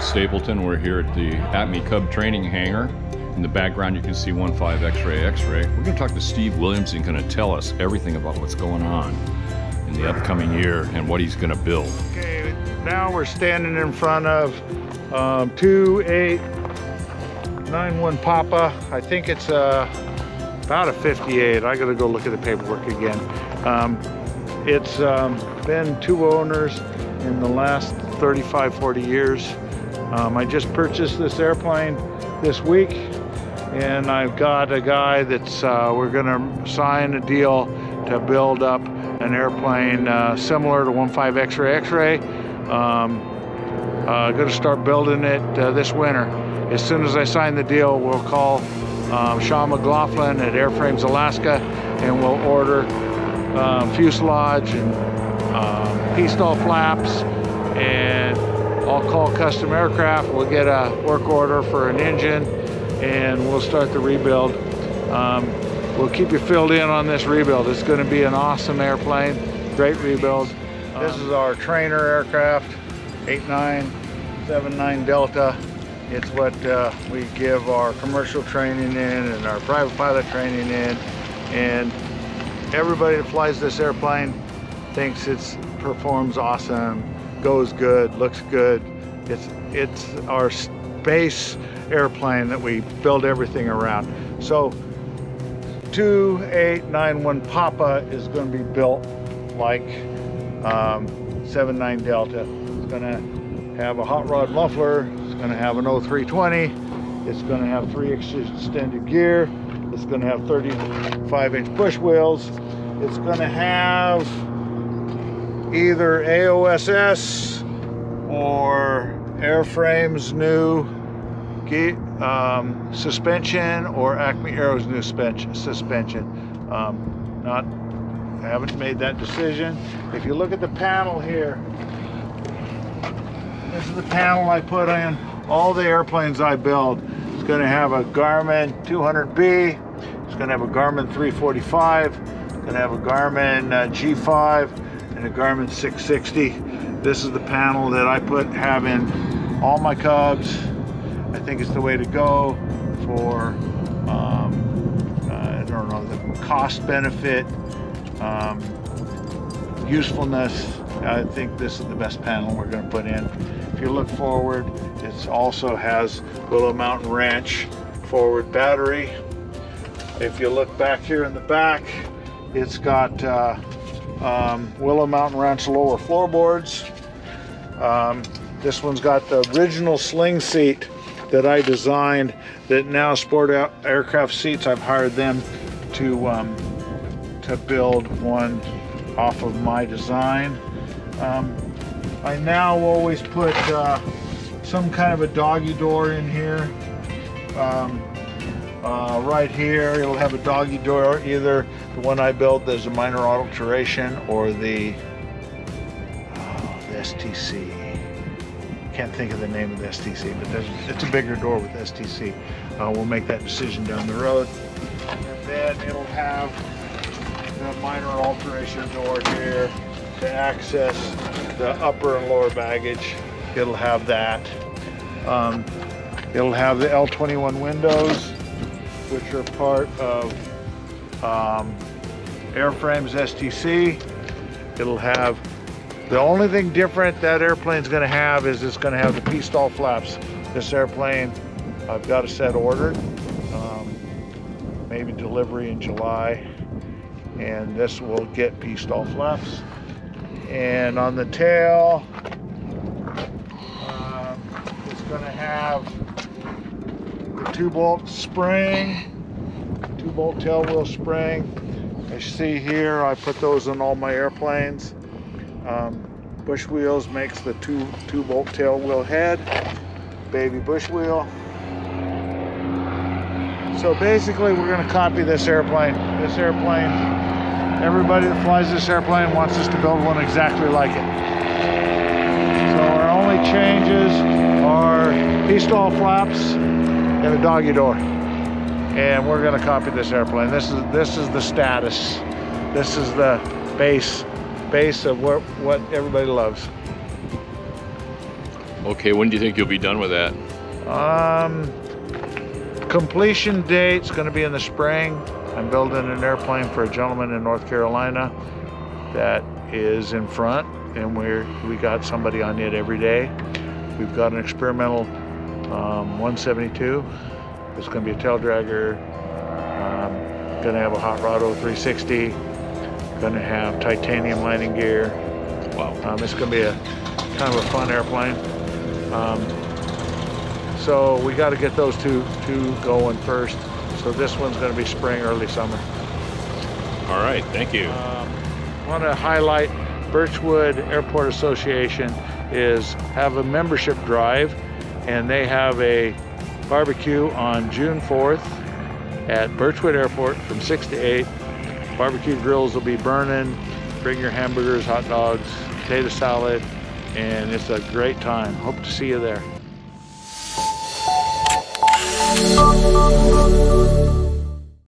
Rob Stapleton. We're here at the Atme Cub Training Hangar. In the background you can see 15 X-ray X-ray. We're going to talk to Steve Williams and going to tell us everything about what's going on in the upcoming year and what he's going to build. Okay, now we're standing in front of 2891 Papa. I think it's about a 58. I got to go look at the paperwork again. It's been two owners in the last 35, 40 years. I just purchased this airplane this week, and I've got a guy that's, we're gonna sign a deal to build up an airplane similar to 15 X-ray X-ray. Gonna start building it this winter. As soon as I sign the deal, we'll call Sean McLaughlin at Airframes Alaska, and we'll order fuselage and P-STOL flaps, and I'll call Custom Aircraft. We'll get a work order for an engine, and we'll start the rebuild. We'll keep you filled in on this rebuild. It's going to be an awesome airplane, great rebuild. This is our trainer aircraft, 8979 Delta. It's what we give our commercial training in and our private pilot training in, and everybody that flies this airplane thinks it performs awesome, goes good, looks good. It's our space airplane that we build everything around. So 2891 Papa is going to be built like 79 Delta. It's going to have a hot rod muffler. It's going to have an O-320. It's going to have 3 extended gear. It's going to have 35-inch Bushwheels. It's going to have either AOSS or Airframe's new suspension, or Acme Aero's new suspension. I haven't made that decision. If you look at the panel here, this is the panel I put in all the airplanes I build. It's going to have a Garmin 200B, it's going to have a Garmin 345, it's going to have a Garmin G5, and a Garmin 660. This is the panel that I have in all my Cubs. I think it's the way to go for, I don't know, the cost benefit, usefulness. I think this is the best panel we're going to put in. If you look forward, it also has Willow Mountain Ranch forward battery. If you look back here in the back, it's got Willow Mountain Ranch lower floorboards. This one's got the original sling seat that I designed, that now Sport Aircraft Seats, I've hired them to build one off of my design. I now always put some kind of a doggy door in here. Right here, it'll have a doggy door, either the one I built, there's a minor alteration, or the STC. Can't think of the name of the STC, but it's a bigger door with STC. We'll make that decision down the road. And then it'll have the minor alteration door here to access the upper and lower baggage. It'll have that. It'll have the L21 windows, which are part of Airframe's STC. It'll have, the only thing different that airplane's gonna have is it's gonna have the P-STOL flaps. This airplane, I've got a set ordered, maybe delivery in July, and this will get P-STOL flaps. And on the tail, it's going to have the 2-bolt spring, 2-bolt tail wheel spring. As you see here, I put those on all my airplanes. Bushwheels makes the 2-bolt tail wheel head, Baby Bushwheel. So basically, we're going to copy this airplane. This airplane, everybody that flies this airplane wants us to build one exactly like it. So our only changes are P-STOL flaps and a doggy door. And we're gonna copy this airplane. This is the status. This is the base of what everybody loves. Okay, when do you think you'll be done with that? Completion date's gonna be in the spring. I'm building an airplane for a gentleman in North Carolina that is in front, and we got somebody on it every day. We've got an experimental 172. It's gonna be a tail dragger. Gonna have a hot rod O-360. Gonna have titanium landing gear. Wow. It's gonna be a kind of a fun airplane. So we got to get those two going first. So this one's going to be spring, early summer. All right, thank you. I want to highlight Birchwood Airport Association have a membership drive, and they have a barbecue on June 4th at Birchwood Airport from 6 to 8. Barbecue grills will be burning. Bring your hamburgers, hot dogs, potato salad, and it's a great time. Hope to see you there.